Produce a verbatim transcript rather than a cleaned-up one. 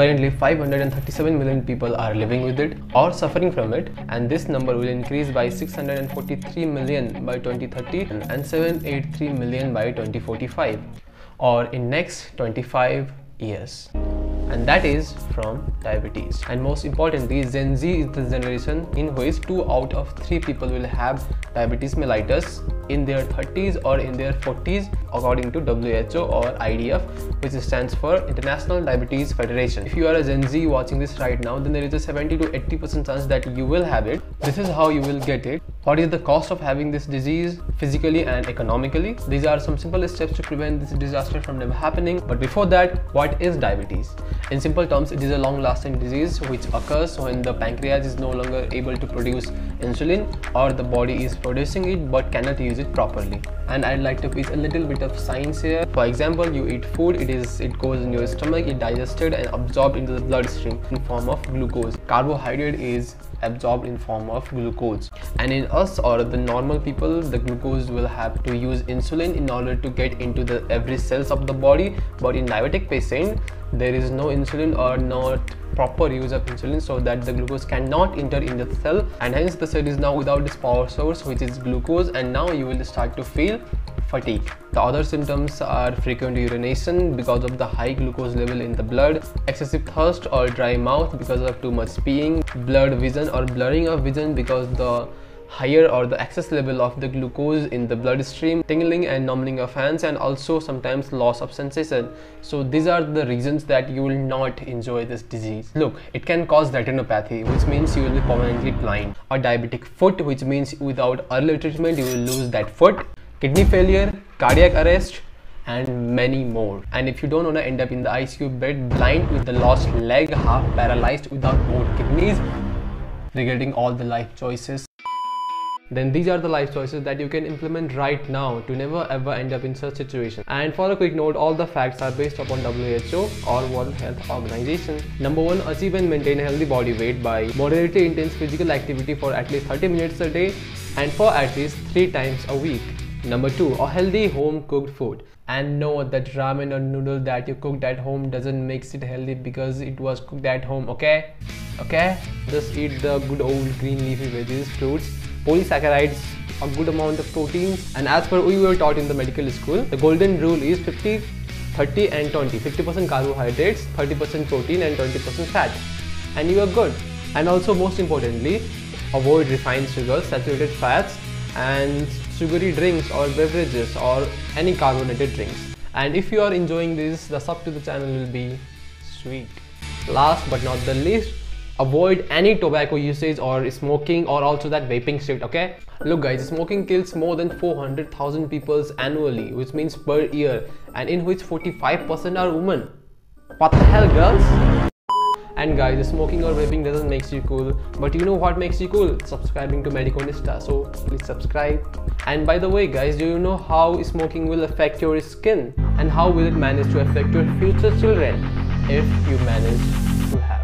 Currently, five hundred thirty-seven million people are living with it or suffering from it, and this number will increase by six hundred forty-three million by twenty thirty and seven hundred eighty-three million by twenty forty-five, or in next twenty-five years. And that is from diabetes. And most importantly, Gen Z is the generation in which two out of three people will have diabetes mellitus in their thirties or in their forties, according to W H O or I D F, which stands for International Diabetes Federation. If you are a Gen Z watching this right now, then there is a seventy to eighty percent chance that you will have it. This is how you will get it. What is the cost of having this disease physically and economically? These are some simple steps to prevent this disaster from never happening. But before that, what is diabetes? In simple terms, it is a long-lasting disease which occurs when the pancreas is no longer able to produce insulin, or the body is producing it but cannot use it properly. And I'd like to teach a little bit of science here. For example, you eat food, it is it goes in your stomach, it digested and absorbed into the bloodstream in form of glucose. Carbohydrate is absorbed in form of glucose, and in us or the normal people, the glucose will have to use insulin in order to get into the every cells of the body. But in diabetic patient, there is no insulin or not proper use of insulin, so that the glucose cannot enter in the cell, and hence the cell is now without this power source, which is glucose, and now you will start to feel fatigue. The other symptoms are frequent urination because of the high glucose level in the blood, excessive thirst or dry mouth because of too much peeing, blurred vision or blurring of vision because the higher or the excess level of the glucose in the bloodstream, tingling and numbing of hands, and also sometimes loss of sensation. So these are the reasons that you will not enjoy this disease. Look, it can cause retinopathy, which means you will be permanently blind, or diabetic foot, which means without early treatment you will lose that foot, kidney failure, cardiac arrest, and many more. And if you don't want to end up in the I C U bed, blind with the lost leg, half paralyzed, without both kidneys, regretting all the life choices, then these are the life choices that you can implement right now to never ever end up in such situation. And for a quick note, all the facts are based upon W H O or World Health Organization. Number one, achieve and maintain a healthy body weight by moderately intense physical activity for at least thirty minutes a day and for at least three times a week. Number two, a healthy home cooked food. And no, that ramen or noodle that you cooked at home doesn't make it healthy because it was cooked at home, okay? Okay? Just eat the good old green leafy veggies, fruits, polysaccharides, a good amount of proteins. And as per we were taught in the medical school, the golden rule is fifty, thirty and twenty. fifty percent carbohydrates, thirty percent protein and twenty percent fat. And you are good. And also, most importantly, avoid refined sugars, saturated fats and sugary drinks or beverages or any carbonated drinks. And if you are enjoying this, the sub to the channel will be sweet. Last but not the least, avoid any tobacco usage or smoking, or also that vaping shit, okay? Look guys, smoking kills more than four hundred thousand people annually, which means per year, and in which forty-five percent are women. What the hell, girls? And guys, smoking or vaping doesn't make you cool, but you know what makes you cool? Subscribing to MediConista, so please subscribe. And by the way guys, do you know how smoking will affect your skin? And how will it manage to affect your future children if you manage to have